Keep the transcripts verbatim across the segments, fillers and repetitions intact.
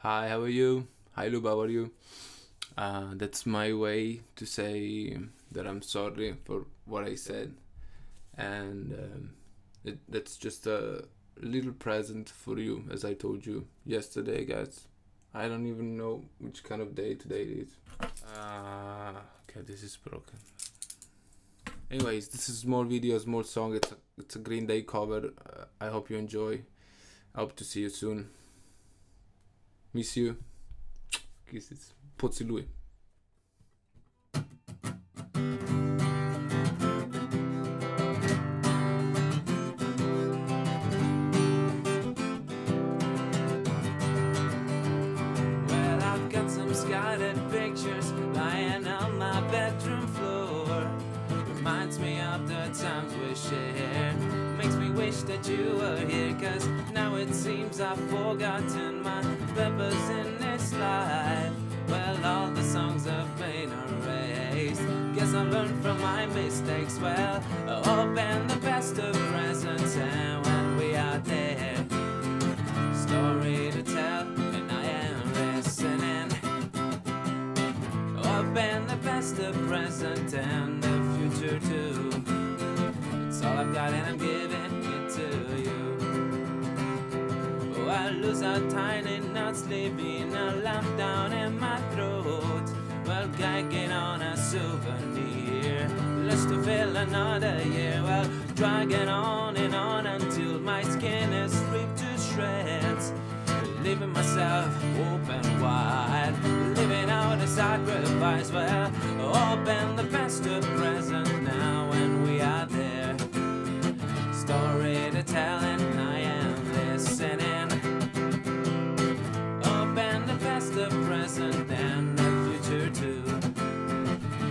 hi, how are you? Hi Luba, how are you? Uh, that's my way to say that I'm sorry for what I said, and um, it, that's just a little present for you, as I told you yesterday, guys. I don't even know which kind of day today it is. Uh, okay, this is broken. Anyways, this is more videos, more song. It's a, it's a Green Day cover. Uh, I hope you enjoy. I hope to see you soon. Miss you. Kisses. Potsy Louie. Well, I've got some scattered pictures lying on my bedroom floor. Reminds me of the times we shared. Makes me wish that you were here, cause now it seems I've forgotten my purpose in this life. Well, all the songs have been erased. Guess I learned from my mistakes. Well, open the best of presents, and when we are there, story to tell, and I am listening. Open the best of present and the future too. It's all I've got and I'm giving it to you. I lose a tiny not sleeping, a lump down in my throat. Well, gagging on a souvenir, lust to fill another year. Well, dragging on and on until my skin is ripped to shreds, leaving myself open wide, living out a sacrifice. Well, open the best of present now when we are there. Story to tell and I am listening. Present and the future too.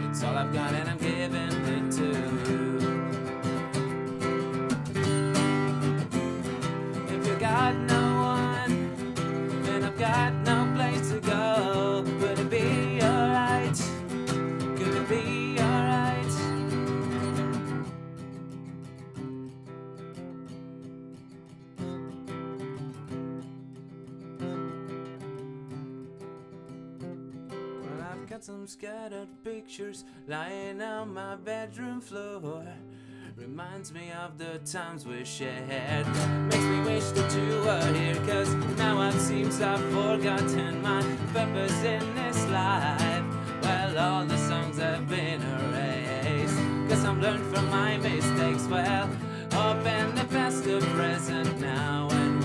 It's all I've got and I'm giving it to you. If you got no one, then I've got no place to go. Would it be alright? Could it be alright? Got some scattered pictures lying on my bedroom floor. Reminds me of the times we shared. Makes me wish that you were here, cause now it seems I've forgotten my purpose in this life. Well, all the songs have been erased. Guess I've learned from my mistakes. Well, open the best of present now and